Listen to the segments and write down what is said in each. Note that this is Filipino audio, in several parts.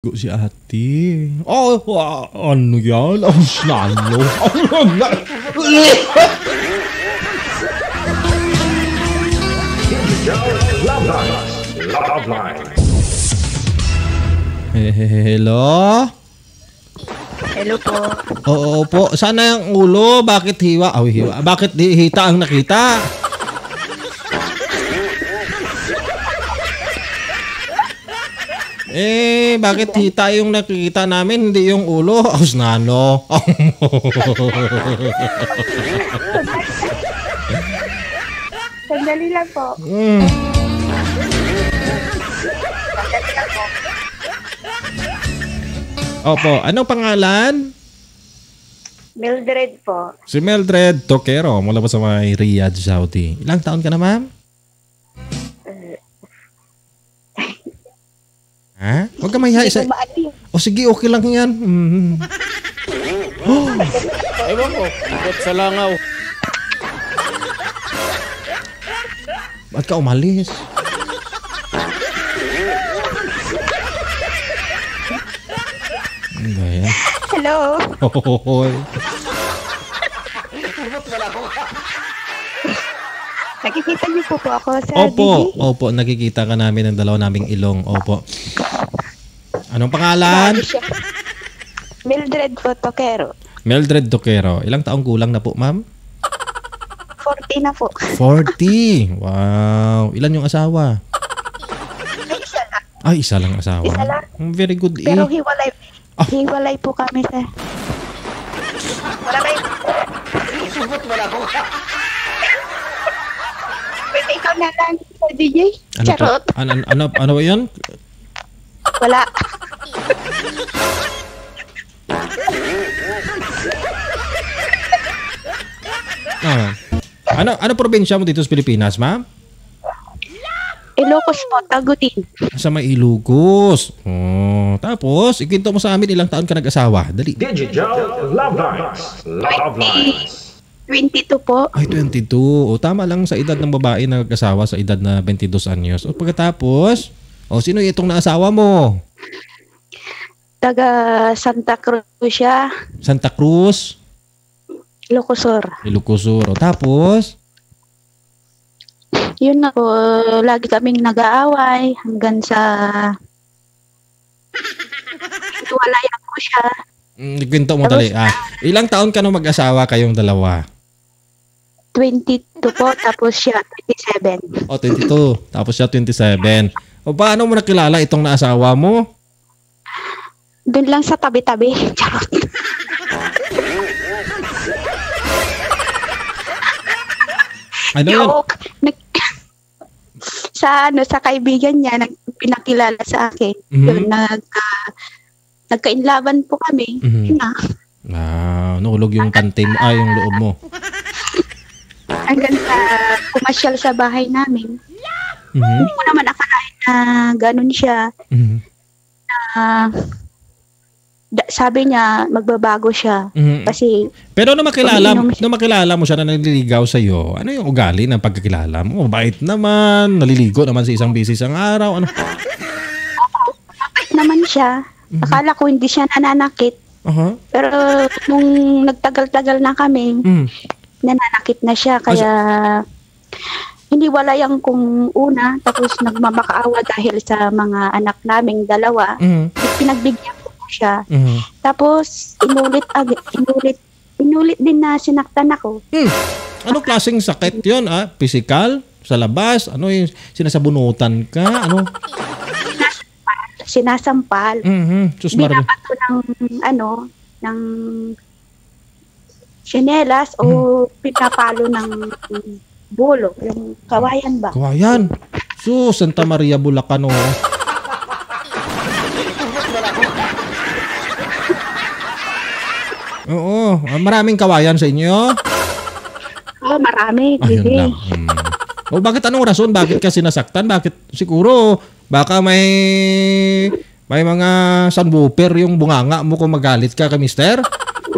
Go si ate. Oh, ano yan? Ang snalo. Hello? Hello po. Oo po. Sana yung ulo. Bakit hiwa? Oh, hiwa. Bakit hita ang nakita? Eh, bakit hita yung nakikita namin, hindi yung ulo? Aus na, no? Sandali lang po. Sandali lang po. Opo, anong pangalan? Mildred po. Si Mildred Toquero, mula po sa may Riyadh, Saudi. Ilang taon ka na, ma'am? Ha? Huwag ka mahihay sa... O sige, okay lang yan. Ewan ko. Ikot sa langaw. Ba't ka umalis? Ano ba yan? Hello? Hohohoy. Nakikita niyo po po ako sa Opo, DG? Opo. Nakikita ka namin ng dalawa naming ilong. Opo. Anong pangalan? Mildred po, Toquero. Mildred Toquero. Ilang taong gulang na po, ma'am? 40 na po. 40? Wow. Ilan yung asawa? Isa lang. Ay, isa lang asawa. Isa lang. Very good. Pero hiwalay. Oh. Hiwalay po kami, sir. Wala ba yun? Sugot mo na po. Pwede ikaw na lang, DJ. Charot. Ano ba yun? Wala. Ah. Ano probinsya mo dito sa Pilipinas, ma'am? Ilocos po, Tagutin. Sa may Ilocos. Oh, tapos, ikwento mo sa amin ilang taon ka nag-asawa. Dali. Digital love lines. Love lines. 22 po. Ay, 22. O, tama lang sa edad ng babae na nag-asawa sa edad na 22 anyos. O, pagkatapos... O, sino itong naasawa mo? Taga Santa Cruz siya. Santa Cruz? Ilocosor. Ilocosor. O, tapos? Yun na po. Lagi kaming nag-aaway hanggang sa... Tuwalayan ko siya. Kwento mo tali. Ah, ilang taon ka nung mag-asawa kayong dalawa? 22 po. Tapos siya 27. O, 22. Tapos siya 27. O paano mo nakilala itong naasawa mo? Doon lang sa tabi-tabi. Charot. Ano yun? Sa kaibigan niya, pinakilala sa akin. Mm-hmm. Doon nagkainlaban po kami. Mm-hmm. Yun na. Ah, nahulog yung pante mo, ah, yung loob mo. Hanggang sa kumasyal sa bahay namin. Mm-hmm. Hindi ko naman akalain na ganun siya. Mm-hmm. Sabi niya, magbabago siya. Mm-hmm. Kasi... Pero nung makilala mo siya na naliligaw sa'yo, ano yung ugali ng pagkakilala mo? Mabait naman, naliligo naman sa isang bisis ang araw. Ano? Mabait naman siya. Mm-hmm. Akala ko hindi siya nananakit. Uh-huh. Pero nung nagtagal-tagal na kami, mm-hmm, nananakit na siya. Kaya... Hindi wala yung kung una, tapos nagmamakaawa dahil sa mga anak naming dalawa. Mm-hmm. Pinagbigyan ko siya. Mm-hmm. Tapos, inulit din na sinaktan ako. Hmm. Anong klaseng sakit yun? Ah? Physical? Sa labas? Ano yung sinasabunutan ka? Ano? Sinasampal. Mm-hmm. Binabato ng, ano, ng tsinelas, mm-hmm, o pinapalo ng... Bolo, yung kawayan ba? Kawayan? So, Santa Maria, Bulacan, oh. Oo, maraming kawayan sa inyo? Oo, marami. Ayun lang. Hmm. O, bakit anong rason? Bakit ka sinasaktan? Bakit? Siguro, baka may mga sunwoofer yung bunganga mo kung magalit ka kay mister?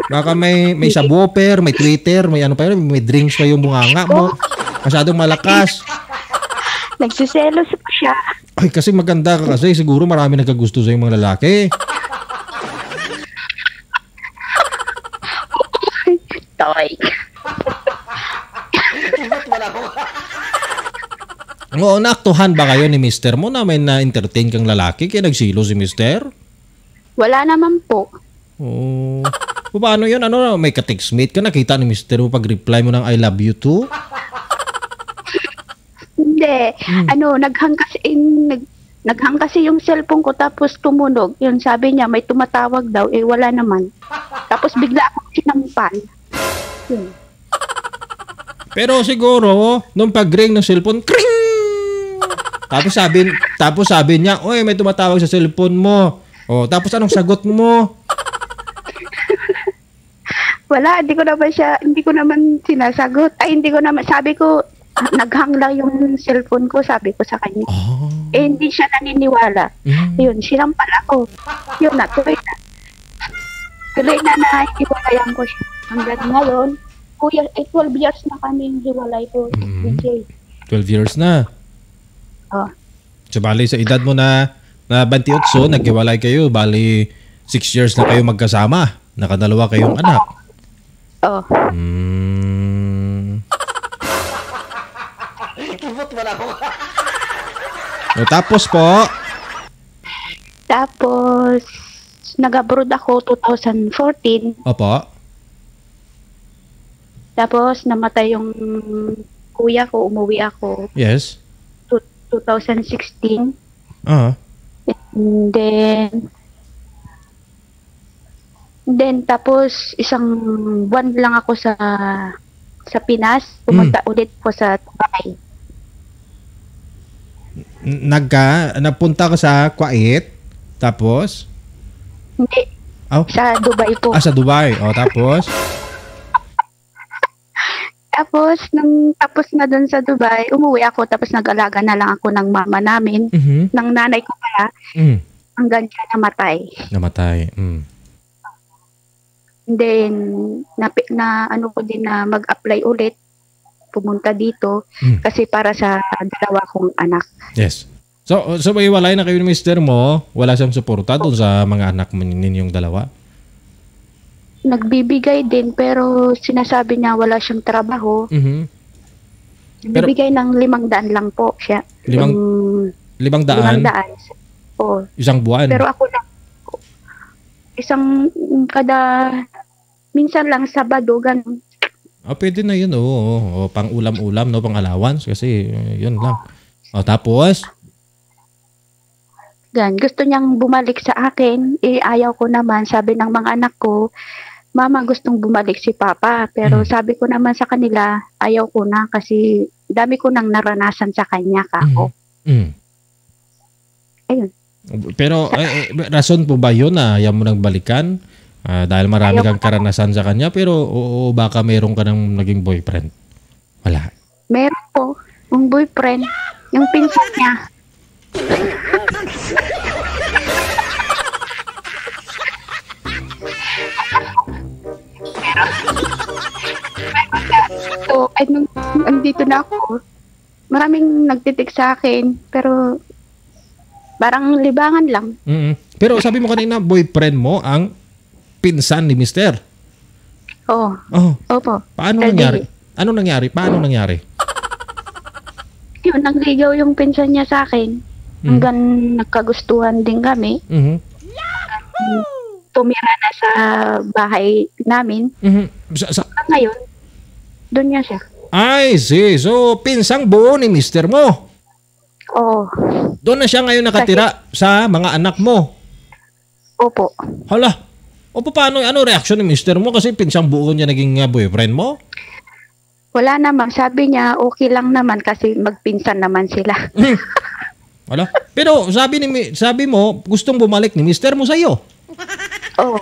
Baka may subwoofer, may Twitter, may ano pa yun, may drinks pa yung bunganga mo. Masyadong malakas. Nagsiselos po siya. Ay, kasi maganda ka kasi. Siguro marami nagkagusto sa yung mga lalaki. Toy. Oo, naaktuhan ba kayo ni mister mo na may na-entertain kang lalaki kaya nagsilo si mister? Wala naman po. Oo. O paano yun? Ano, may ka-textmate ka? Nakita ni mister mo pag-reply mo ng I love you too? Hindi. Hmm. Ano, naghang kasi yung cellphone ko tapos tumunog. Yun, sabi niya may tumatawag daw. Eh, wala naman. Tapos bigla akong sinampan. Yun. Pero siguro, nung pag-ring ng cellphone, kring! Tapos sabi niya, "Oy, may tumatawag sa cellphone mo." Oh, tapos anong sagot mo? Wala, hindi ko naman sinasagot. Ay, hindi ko naman, sabi ko, naghang lang yung cellphone ko, sabi ko sa kanya. Oh. Eh, hindi siya naniniwala. Mm. Yun, sinampal ako. Yun na, tuloy na nahiwalayan ko siya. Hanggang ngayon, kuya, 12 years na kami hiwalay ko. Mm. 12 years na? Oh. So, bali, sa edad mo na 28, naghiwalay kayo. Bali, 6 years na kayo magkasama. Nakadalawa kayong anak. Oo. Oh. Hmm. O, tapos po? Tapos, nag-abroad ako 2014. Opo. Tapos, namatay yung kuya ko. Umuwi ako. Yes. 2016. Uh-huh. And then tapos isang buwan lang ako sa Pinas, pumunta ulit ko sa Dubai. Napunta ka sa Kuwait, tapos? Hindi. Oh. Sa Dubai po. Ah, sa Dubai. Oh, tapos? Tapos, nang tapos na doon sa Dubai, umuwi ako. Tapos, nag-alaga na lang ako ng mama namin, ng nanay ko pala, hanggang siya namatay. Then, ano ko din na mag-apply ulit, pumunta dito, kasi para sa dalawa kong anak. Yes. So may walay na kayo ni mister mo, wala siyang suporta doon sa mga anak mo ninyong dalawa? Nagbibigay din pero sinasabi niya wala siyang trabaho. Nagbibigay ng 500 lang po siya. 500? 500. Oo. Isang buwan? Pero ako lang. Minsan lang Sabado, ganun. Ah, pwede na yun. Oo. Pang ulam-ulam, no? Pang allowance kasi yun lang. O, tapos? Gan, gusto niyang bumalik sa akin. Eh, ayaw ko naman. Sabi ng mga anak ko, Mama, gustong bumalik si Papa. Pero sabi ko naman sa kanila, ayaw ko na kasi dami ko nang naranasan sa kanya ako. Ayun. Pero, rason po ba yun na ayaw mo nang balikan? Dahil marami kang karanasan sa kanya. Pero, oo, baka meron ka nang naging boyfriend. Wala. Meron po. Yung boyfriend. Yung pinsan niya. So, andito na ako, maraming nagtitik sa akin, pero parang libangan lang. Pero sabi mo kanina, boyfriend mo ang pinsan ni mister? Oo. Oh. Opo. Paano nangyari? Ano nangyari? Paano nangyari? Yun, nangligaw yung pinsan niya sa akin. Hanggang nagkagustuhan din kami. Tumira na sa bahay namin. Ngayon, doon niya siya. I see. So, pinsang buo ni mister mo. Oo. Doon na siya ngayon nakatira sa mga anak mo. Opo. Hala. Opo, paano? Ano reaction ni mister mo? Kasi pinsang buo niya naging boyfriend mo? Wala naman. Sabi niya, okay lang naman kasi magpinsan naman sila. Wala? Pero sabi mo, gustong bumalik ni mister mo sa'yo. Oo.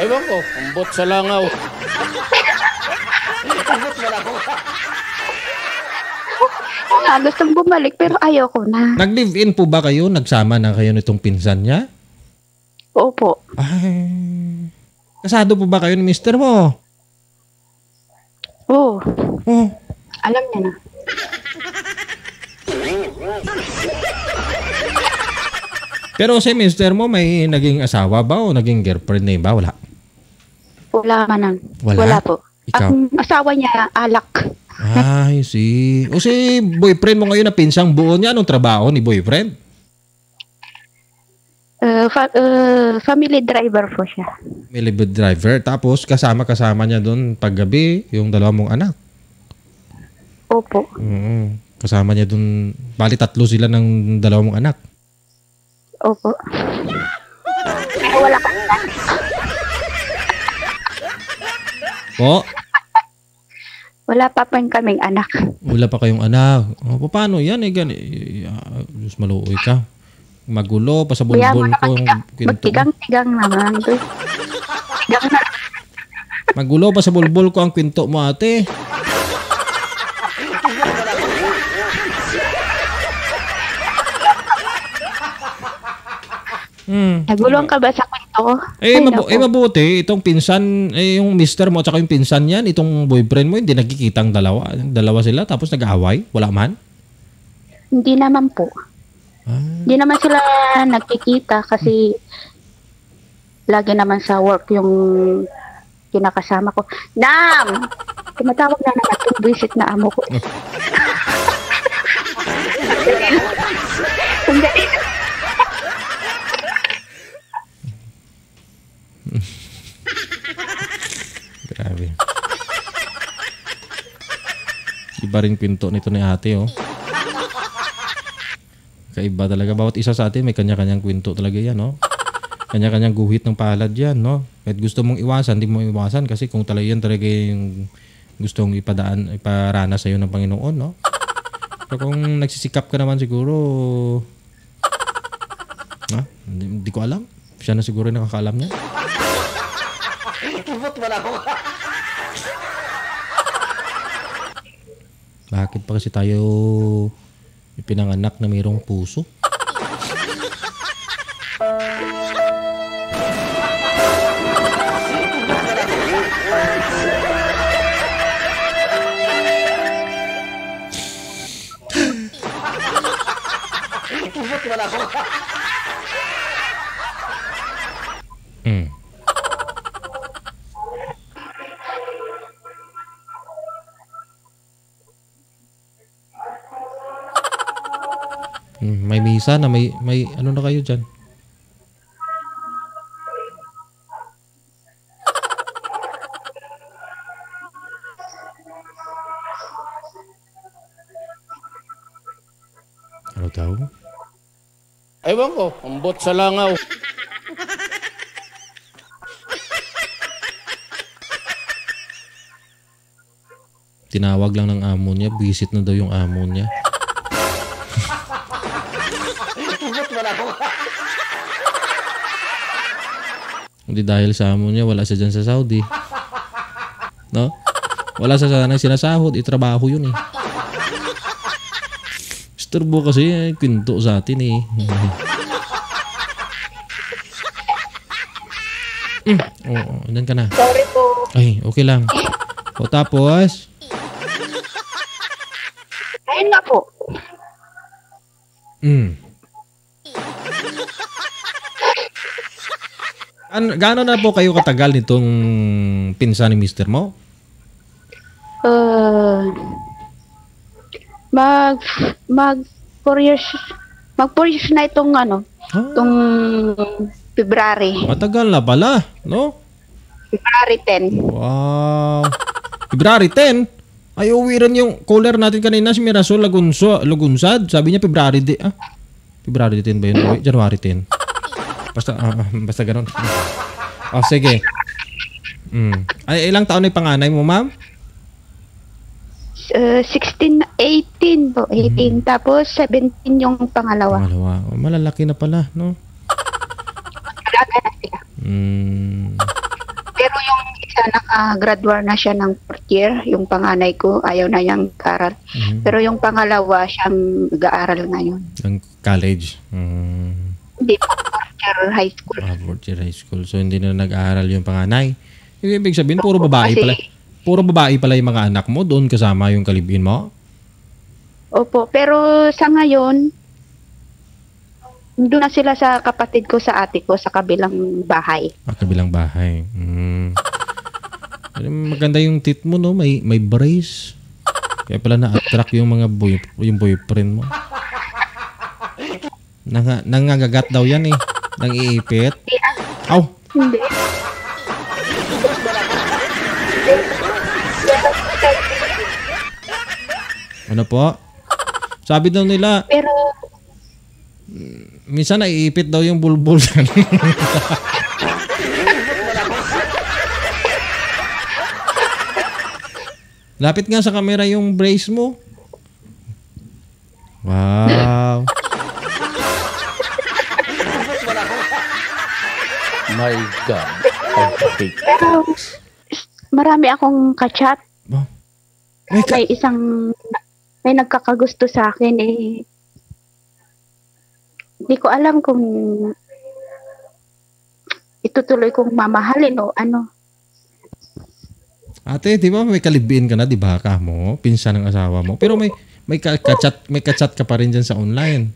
Ewan ko, ambot sa langaw. Gustong bumalik pero ayoko na. Nag-live-in po ba kayo? Nagsama na kayo nitong pinsan niya? Opo. Ay, kasado po ba kayo ni mister mo? Oo. Alam niya na. Pero si mister mo may naging asawa ba o naging girlfriend na yun ba? Wala? Wala manang. Wala? Wala po. Ikaw? Ang asawa niya, alak. Ay, si... O si boyfriend mo ngayon na pinsang buo niya, anong trabaho ni boyfriend? Family driver po siya. Family driver. Tapos kasama-kasama niya doon paggabi yung dalawa mong anak. Opo. Kasama niya doon. Bali tatlo sila ng dalawa mong anak. Opo. Wala ka. Po? Wala pa pa kaming anak. Wala pa kayong anak. O, paano yan? Eh, gani. Diyos maluoy ka. Magulo, pasabulbol ko. Magtigang-tigang naman. Magulo, pasabulbol ko ang kwento mo, ate. Nagulong ka ba sa kwento ko? Mabuti. Itong pinsan, yung mister mo at saka yung pinsan yan, itong boyfriend mo, hindi nagkikitang dalawa. Dalawa sila tapos nag-aaway? Wala man? Hindi naman po. Ah. Hindi naman sila nagkikita kasi lagi naman sa work yung kinakasama ko. Nam! Tumatawag na naman itong visit na amo ko. Grabe. Iba rin pinto nito ni ate, oh. Kaiba talaga. Bawat isa sa atin may kanya-kanyang kwento talaga yan, no? Kanya-kanyang guhit ng palad yan, no? Kahit gusto mong iwasan, hindi mo iwasan kasi kung talaga yan talaga yung gustong iparana sa'yo ng Panginoon, no? Pero kung nagsisikap ka naman siguro, hindi ko alam. Siya na siguro yung nakakaalam niya. Bakit pa kasi tayo pinanganak na mayroong puso? May misa na may ano na kayo dyan? Ano daw? Ewan ko, ambot sa langaw. Tinawag lang ng amo niya, visit na daw yung amo niya. Hindi dahil sa amo niya, wala siya dyan sa Saudi. No? Wala sa sana sinasahod, itrabaho yun eh. Isturbo kasi, kwento sa atin eh. Oo, nandyan ka na. Sorry po. Ay, okay lang. O tapos? Ayun nga po. Gaano na po kayo katagal nitong pinsan ni mister mo? Mag 4 years na itong ano, itong February. Matagal na pala, no? February 10. Wow. February 10? Ay, uwi rin yung caller natin kanina, si Mirasol Lagunzad. Sabi niya February 10. Ah? February 10 ba yun? Uwi? January 10. Basta ganun. O, sige. Ay, ilang taon na yung panganay mo, ma'am? 18 po. 18. Tapos, 17 yung pangalawa. O, malalaki na pala, no? Malalaki na sila. Pero yung isa, nakagraduar na siya ng 4th year. Yung panganay ko, ayaw na niyang karal. Pero yung pangalawa, siyang nag-aaral ngayon. Ang college. Hindi po. High school. High school. So, hindi na nag-aaral yung panganay. Ibig sabihin, puro babae pala. Puro babae pala yung mga anak mo. Doon kasama yung kalibin mo? Opo, pero sa ngayon, doon na sila sa kapatid ko, sa ate ko, sa kabilang bahay. Ah, kabilang bahay. Mm. Maganda yung tit mo, no? May brace. Kaya pala na-attract yung mga boyfriend mo. Nangagagat daw yan eh. Nangiipit. Aw! Hindi. Ano po? Sabi daw nila, pero minsan naiipit daw yung bulbul. Lapit nga sa camera yung brace mo. Wow. My God. Pero marami akong kachat. Oh. May isang may nagkakagusto sa akin eh. Hindi ko alam kung itutuloy kong mamahalin o ano. Ate, di ba may kalibin ka na, di ba ka mo? Pinsan ng asawa mo. Pero may kachat ka pa rin dyan sa online.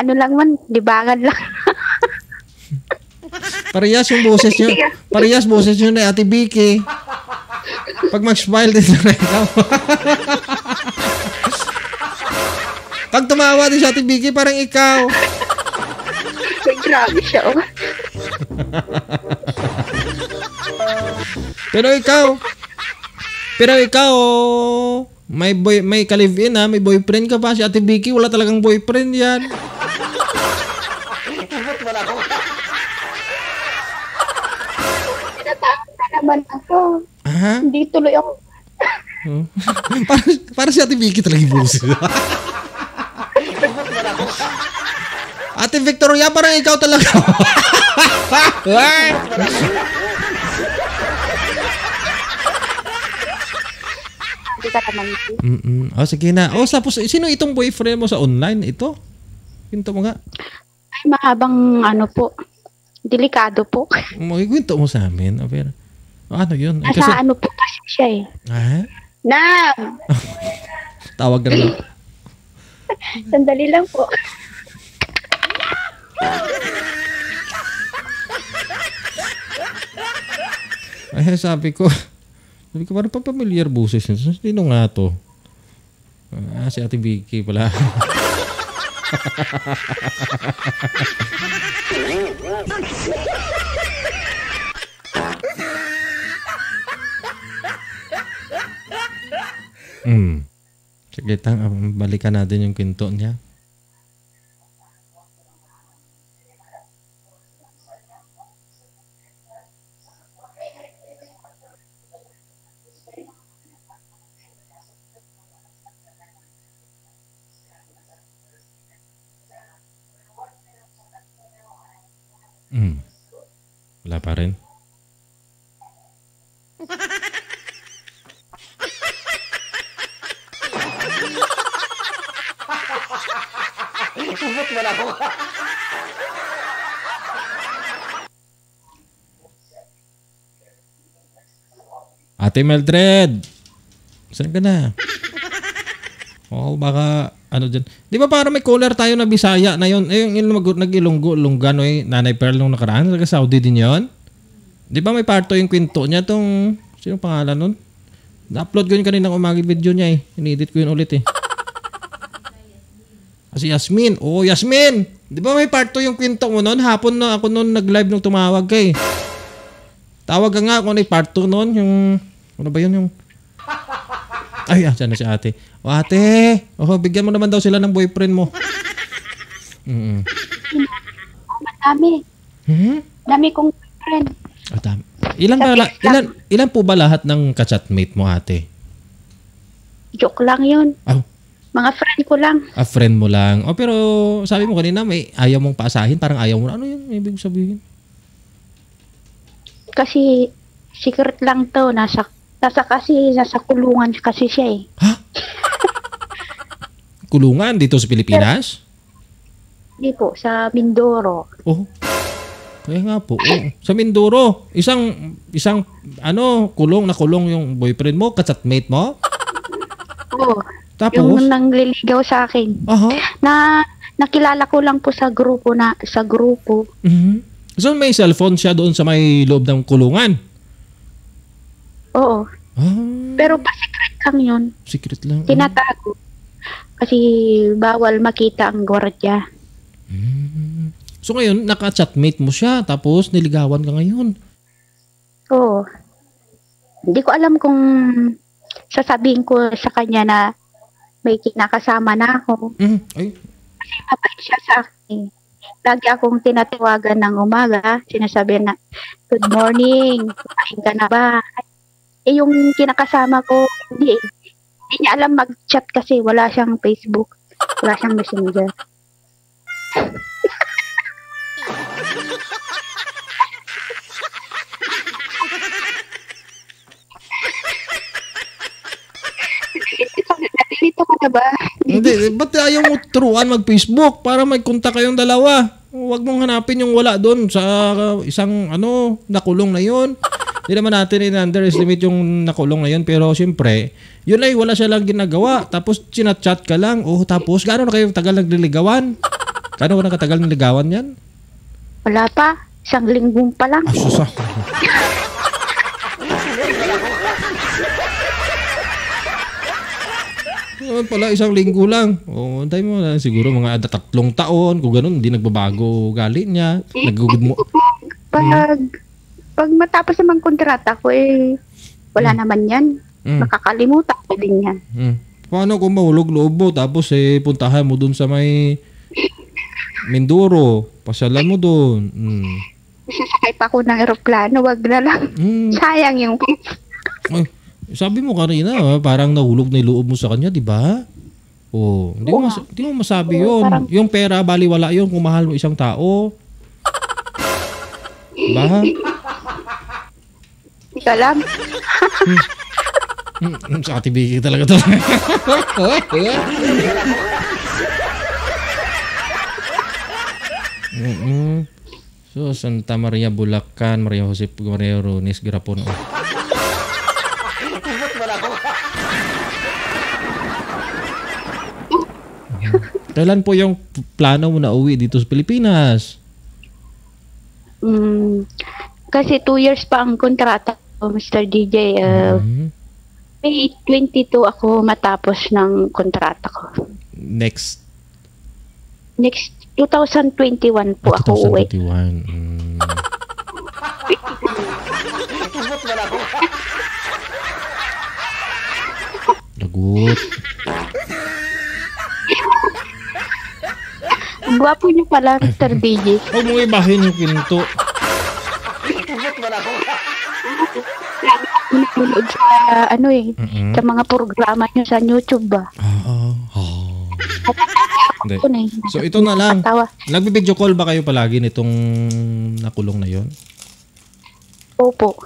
Ano lang man, dibangan lang. Parehas yung boses nyo. Parehas boses nyo na Ate Vicky. Pag mag-smile din sa ikaw. Pag tumawa din sa Ate Vicky, parang ikaw. Ay, grabe siya, oh. Pero ikaw, may ka-live-in ha, may boyfriend ka pa. Si Ate Vicky, wala talagang boyfriend yan. Natakot na naman ako. Aha? Hindi tuloy ako. Para si Ate Vicky talagang busi. Ate Victoria, parang ikaw talaga. Hindi ka naman ito. Oh, sige na. Oh, tapos, sino itong boyfriend mo sa online? Ito? Kinto mo nga. Ay, mahabang ano po. Delikado po. Magkikwento mo sa amin. Oh, pero, oh, ano yun? Ay, kasi, sa ano po kasi siya eh. Ah? Nam! Tawag na lang. Sandali lang po. Ay, sabi ko, parang pamilyar boses niya. Sino nga to? Ah, si Ate Vicky pala. Sige, balikan natin yung kwento niya. Wala pa rin. Ate Mildred, saan ka na? Oh, baka ano dyan. Di ba para may caller tayo na Bisaya na yun? Eh, yung nag-ilunggo-lunggano eh. Nanay Pearl nung nakaraan. Saudi din yun. Di ba may parto yung kwento niya tong sino pangalan nun? Na-upload ko yun kaninang umagi video niya eh. Ini-edit ko yun ulit eh. Kasi Yasmin. Oo, Yasmin! Di ba may parto yung kwento mo nun? Hapon na ako nun nag-live nung tumawag kay. Tawag ka nga kung ano yung parto nun. Yung, ano ba yun yung... Ay, ah, dyan na si ate. O ate, oh, bigyan mo naman daw sila ng boyfriend mo. Madami. Dami kong boyfriend. Oh, dami. Ilan po ba lahat ng kachatmate mo, ate? Joke lang yun. Oh. Mga friend ko lang. Ah, friend mo lang. Oh, pero sabi mo kanina, may ayaw mong paasahin. Parang ayaw mo. Ano yung ibig sabihin? Kasi secret lang to. Nasa kulungan kasi siya eh. Ha? Kulungan dito sa Pilipinas? Hindi po, sa Mindoro. Oh. Kaya nga po. Oh. Sa Mindoro, isang kulong na kulong yung boyfriend mo, ka-chatmate mo? ko. Tapos? Yung nangliligaw sa akin. Uh-huh. Na nakilala ko lang po sa grupo na sa grupo. Mm-hmm. So may cellphone siya doon sa may loob ng kulungan? Oo. Uh-huh. Pero pa-secret lang yun. Secret lang? Tinatago. Kasi bawal makita ang gwardiya. Mm-hmm. So ngayon, naka-chatmate mo siya tapos niligawan ka ngayon? Oo. Hindi ko alam kung sasabihin ko sa kanya na may kinakasama na ako. Mm-hmm. Ay. Kasi mabait siya sa akin. Lagi akong tinatawagan ng umaga. Sinasabi na, good morning, kumain ka na ba? Eh yung kinakasama ko, hindi niya alam mag-chat kasi wala siyang Facebook. Wala siyang Messenger. Dito ka na ba? Hindi, ba't ayaw mo turuan mag-Facebook para may kontak kayong dalawa? Huwag mong hanapin yung wala doon sa isang ano, nakulong na yon. Hindi naman natin in-underestimate yung nakulong na yon, pero siyempre, yun ay wala siya lang ginagawa. Tapos chinat-chat ka lang. Oh, tapos, gaano na kayo tagal nagliligawan? Gaano na katagal nagliligawan yan? Wala pa. Isang linggong pa lang. Asusa. Pala isang linggo lang. O, antay mo na siguro mga tatlong taon kung ganun hindi nagbabago galit niya. Nagugod mo. Pag matapos naman kontrata ko eh wala naman 'yan. Makakalimutan ko din 'yan. Paano kung mahulog loob mo tapos eh puntahan mo dun sa may Mindoro, pasyalan mo dun. Sasakay pa ako ng eroplano, wag na lang. Sayang yung sabi mo kanina, parang nahulog na iloob mo sa kanya, di ba? Oh, hindi mo, masabi yun. Parang, yung pera, baliwala yun kung mahal mo isang tao. Diba? Hindi ka alam. Sa katibigil talaga ito. So, Santa Maria, Bulacan, Maria Jose Guerrero, Nis Grapon. Kailan po yung plano mo na uwi dito sa Pilipinas? Kasi 2 years pa ang kontrata ko, Mr. DJ. May 22 ako matapos ng kontrata ko. Next 2021 po ako uwi. 2021. Lagot. Ang gwapo niyo pala, Mr. DJ. Huwag mong ibahin yung pinto. Nagulod sa, ano eh, sa mga programa niyo sa YouTube ba? So ito na lang. Nagbibidyo call ba kayo palagi nitong nakulong na yon? Opo.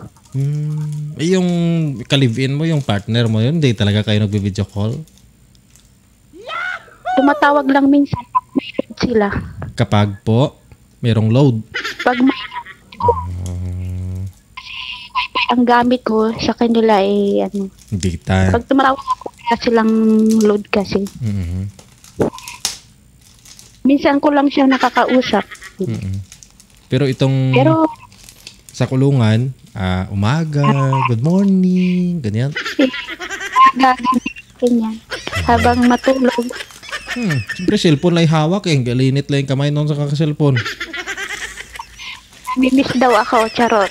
Yung ka-live-in mo, yung partner mo yun, hindi talaga kayo nagbibidyo call? Tumatawag lang minsan pag may load sila. Kapag po, merong load? Pag may ang gamit ko sa kanila ay ano, data. Pag tumatawag ako, wala silang load kasi. Minsan ko lang siya nakakausap. Pero itong sa kulungan, umaga, good morning, ganyan. Ganyan. Habang matulog. Siyempre, cellphone lang hawak eh. Galinit lang yung kamay noon sa kaka-cellphone. Namimiss daw ako, charot.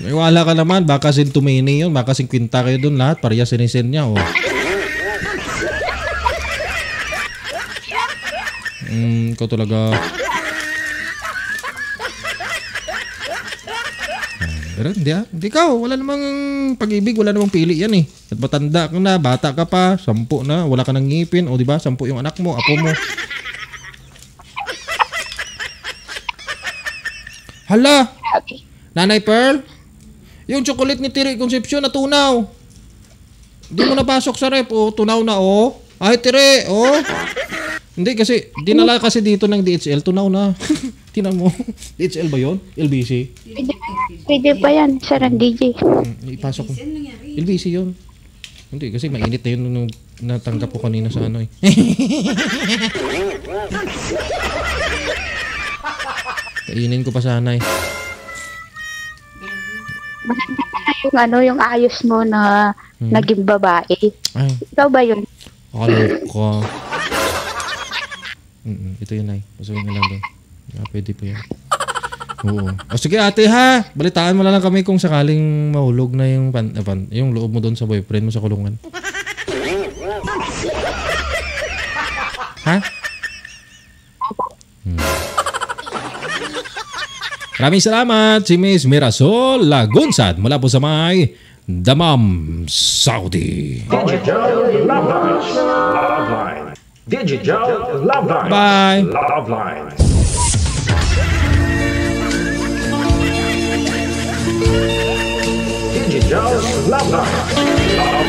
Iwala ka naman. Baka sintumini yun. Baka sinkwinta kayo dun lahat. Pariya sinisend niya. Ikaw talaga. Pero hindi ikaw. Wala namang pag-ibig. Wala namang pili yan eh. At matanda ka na, bata ka pa, 10 na, wala ka ng ngipin. O diba, 10 yung anak mo, apo mo. Hala! Nanay Pearl? Yung chocolate ni Tiri Concepcion natunaw. Hindi mo napasok sa rep. O, tunaw na o. Ay, Tiri, o. Hindi kasi, dinala kasi dito ng DHL. Tunaw na. Tinan mo. DHL ba yun? LBC? Pwede pa yan, sir, ang DJ. Ipasok ko. LBC yun. Hindi, kasi mainit na yun nung natanggap ko kanina sa ano eh. Kainin ko pa sana eh. Maganda pala yung ano, yung ayos mo na naging babae. Ay. Ikaw ba yun? Akala ko. Ito yun ay. Pasawin na lang doon. Ah, pwede po yan. Oo. O sige ate ha, balitaan mo na lang kami kung sakaling mahulog na yung yung loob mo doon sa boyfriend mo sa kulungan. Ha? Maraming salamat si Miss Mirasol Lagunzad mula po sa may Dammam, Saudi. Digital Love Line. Bye. Love Line. Digital Love Line.